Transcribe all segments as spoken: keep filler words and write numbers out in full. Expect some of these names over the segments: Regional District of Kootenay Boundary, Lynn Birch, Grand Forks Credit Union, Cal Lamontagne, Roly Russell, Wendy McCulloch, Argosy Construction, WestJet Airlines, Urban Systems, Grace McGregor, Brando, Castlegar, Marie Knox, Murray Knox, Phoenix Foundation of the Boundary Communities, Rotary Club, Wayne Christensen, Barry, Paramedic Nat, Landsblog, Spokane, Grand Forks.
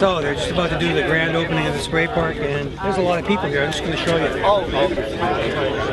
So they're just about to do the grand opening of the spray park, and there's a lot of people here. I'm just going to show you. Oh, okay.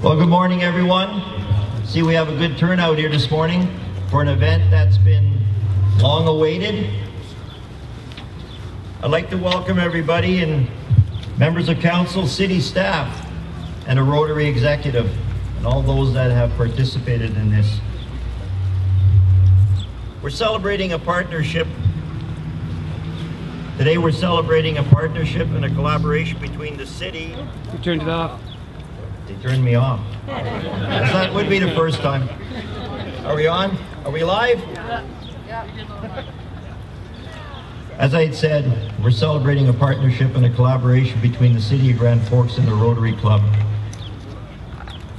Well, good morning, everyone. See, we have a good turnout here this morning for an event that's been long awaited. I'd like to welcome everybody and members of council, city staff, and a Rotary executive, and all those that have participated in this. We're celebrating a partnership. Today we're celebrating a partnership and a collaboration between the city. You turned it off. They turned me off. That would be the first time. Are we on? Are we live? As I had said, we're celebrating a partnership and a collaboration between the City of Grand Forks and the Rotary Club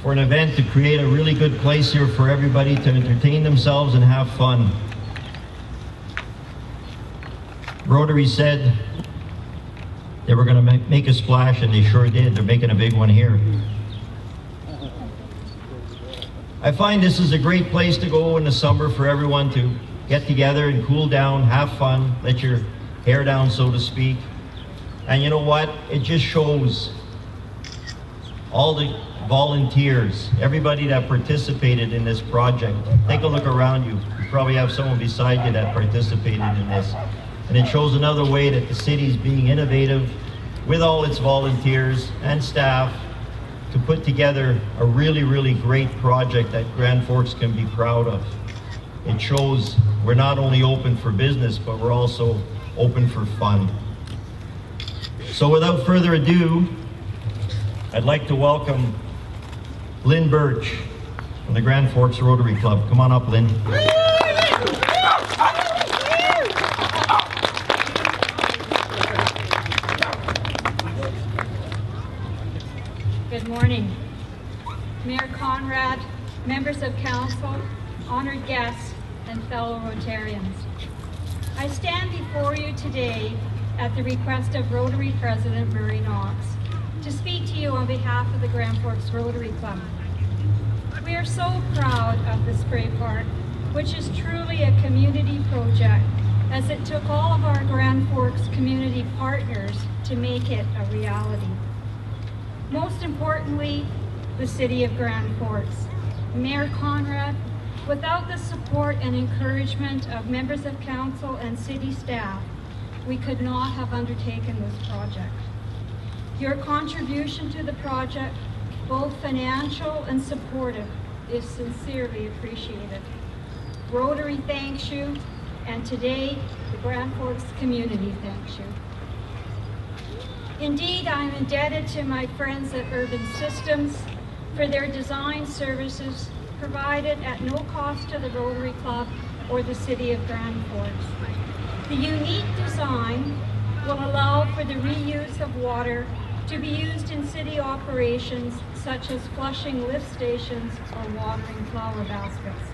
for an event to create a really good place here for everybody to entertain themselves and have fun. Rotary said they were going to make a splash, and they sure did. They're making a big one here. I find this is a great place to go in the summer for everyone to get together and cool down, have fun, let your hair down, so to speak. And you know what? It just shows all the volunteers, everybody that participated in this project. Take a look around you. You probably have someone beside you that participated in this. And it shows another way that the city's being innovative with all its volunteers and staff to put together a really, really great project that Grand Forks can be proud of. It shows we're not only open for business, but we're also open for fun. So without further ado, I'd like to welcome Lynn Birch from the Grand Forks Rotary Club. Come on up, Lynn. Members of council, honored guests, and fellow Rotarians. I stand before you today at the request of Rotary President Murray Knox to speak to you on behalf of the Grand Forks Rotary Club. We are so proud of the spray park, which is truly a community project, as it took all of our Grand Forks community partners to make it a reality. Most importantly, the City of Grand Forks. Mayor Conrad, without the support and encouragement of members of council and city staff, we could not have undertaken this project. Your contribution to the project, both financial and supportive, is sincerely appreciated. Rotary thanks you, and today the Grand Forks community thanks you. Indeed, I'm indebted to my friends at Urban Systems for their design services provided at no cost to the Rotary Club or the City of Grand Forks. The unique design will allow for the reuse of water to be used in city operations such as flushing lift stations or watering flower baskets.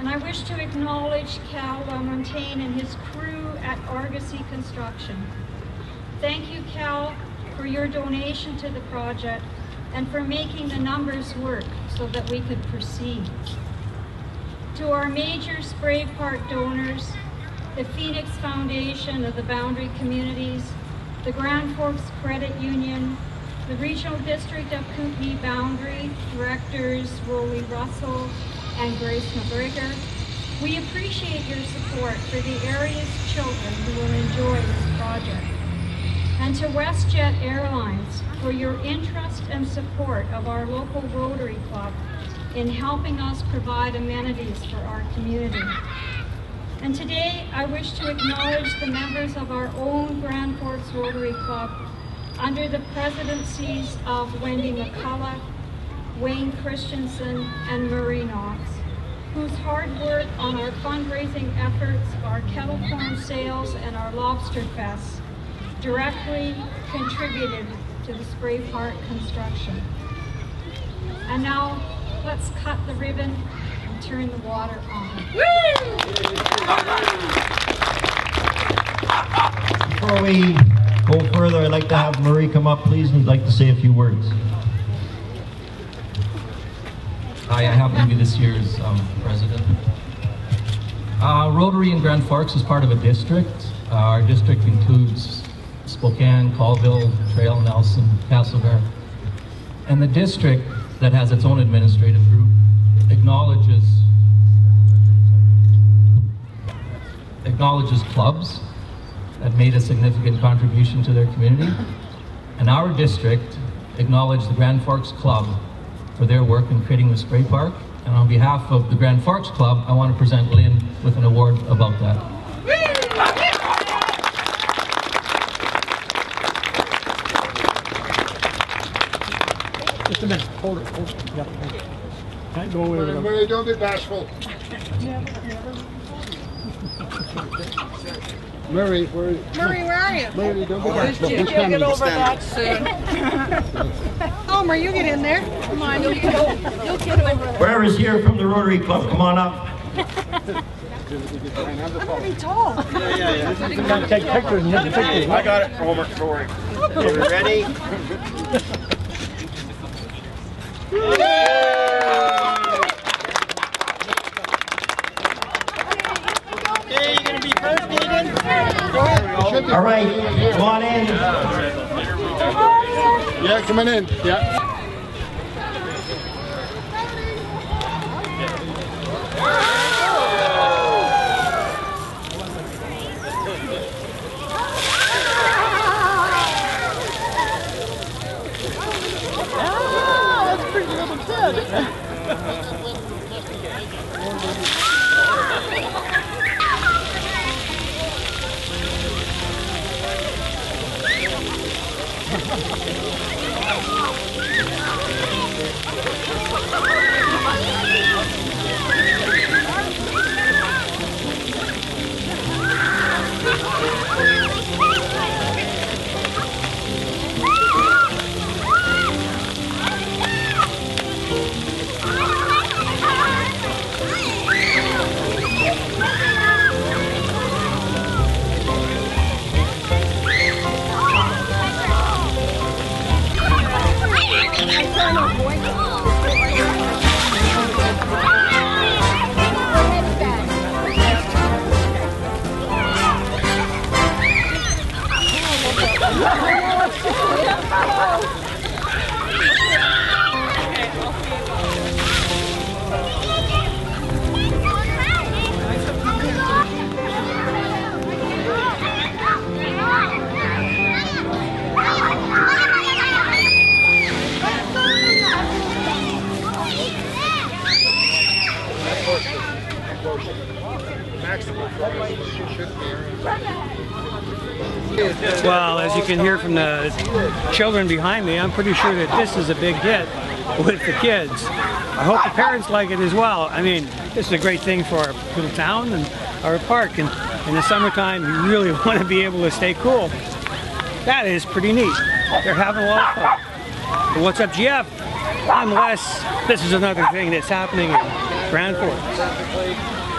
And I wish to acknowledge Cal Lamontagne and his crew at Argosy Construction. Thank you, Cal, for your donation to the project and for making the numbers work so that we could proceed. To our major spray park donors, the Phoenix Foundation of the Boundary Communities, the Grand Forks Credit Union, the Regional District of Kootenay Boundary, Directors Roly Russell and Grace McGregor, we appreciate your support for the area's children who will enjoy this project. And to WestJet Airlines for your interest and support of our local Rotary Club in helping us provide amenities for our community. And today I wish to acknowledge the members of our own Grand Forks Rotary Club under the presidencies of Wendy McCulloch, Wayne Christensen, and Marie Knox, whose hard work on our fundraising efforts, our kettle corn sales, and our lobster fests directly contributed to the Spray Park construction. And now, let's cut the ribbon and turn the water on. Before we go further, I'd like to have Marie come up, please, and I'd like to say a few words. Hi, I happen to be this year's um, president. Uh, Rotary in Grand Forks is part of a district. Uh, our district includes Spokane, Colville, Trail, Nelson, Castlegar. And the district, that has its own administrative group, acknowledges acknowledges clubs that made a significant contribution to their community. And our district acknowledged the Grand Forks Club for their work in creating the Spray Park. And on behalf of the Grand Forks Club, I want to present Lynn with an award about that. Just a minute, hold it, hold it. Yep. Can't go away with them. Marie, don't be bashful. Murray, where are you? Murray, where are you? Murray, don't be oh, bashful. You'll get over that soon. Homer, you get in there. Come on, you'll get over, you'll get over that. Whoever's here from the Rotary Club, come on up. I'm going to be tall. Yeah, yeah, yeah. You got to take pictures and you have to take pictures. I got it, Homer. Don't worry. Are you ready? Yay! Yay! Hey, you gonna be first, Aiden? All right, come on in. Yeah, come on in. Yeah. Well, as you can hear from the children behind me, I'm pretty sure that this is a big hit with the kids. I hope the parents like it as well. I mean, this is a great thing for our little town and our park, and in the summertime you really want to be able to stay cool. That is pretty neat. They're having a lot of fun. But what's up, G F? Unless this is another thing that's happening in Grand Forks.